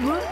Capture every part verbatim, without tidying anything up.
Hi, Butts!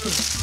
Huh?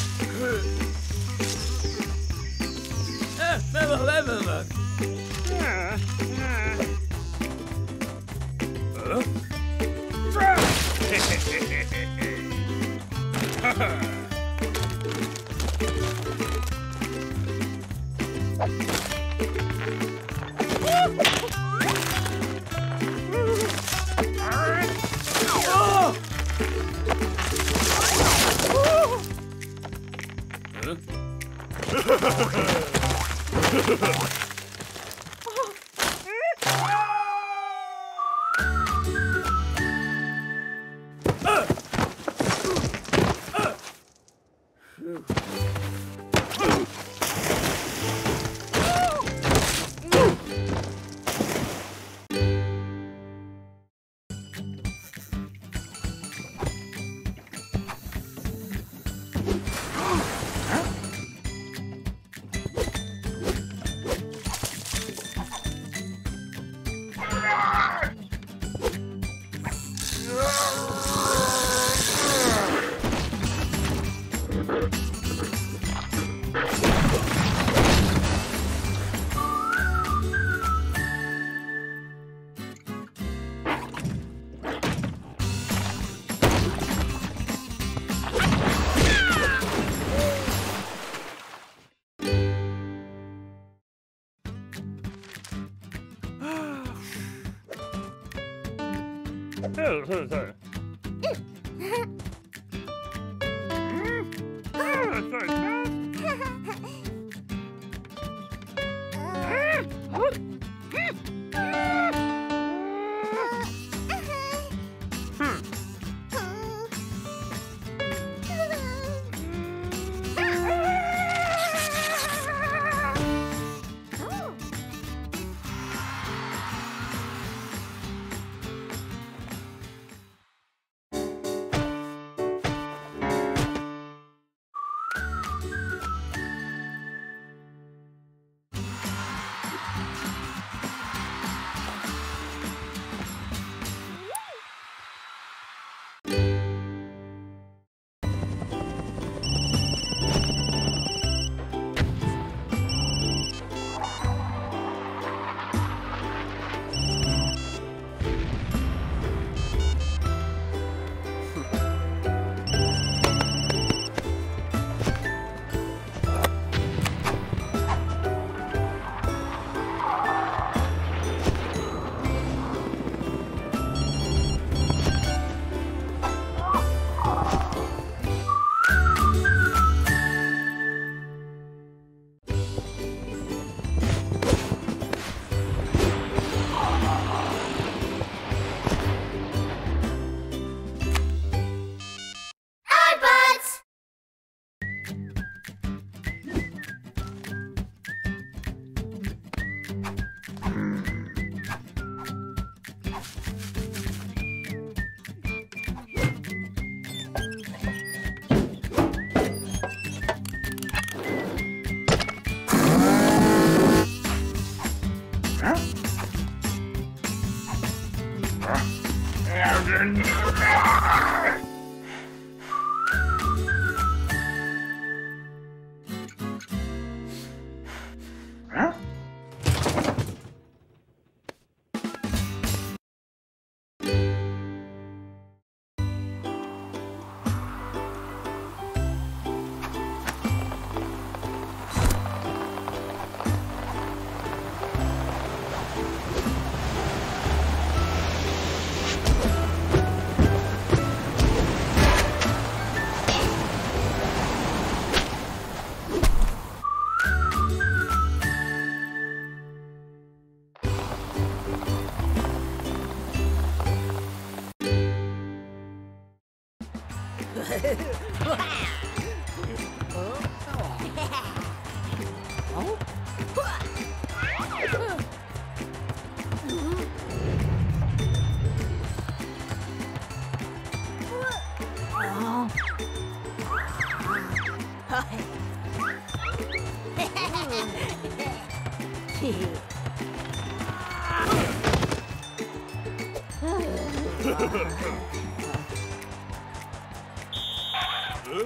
Wow. Oh. Huh. Huh?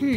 Ha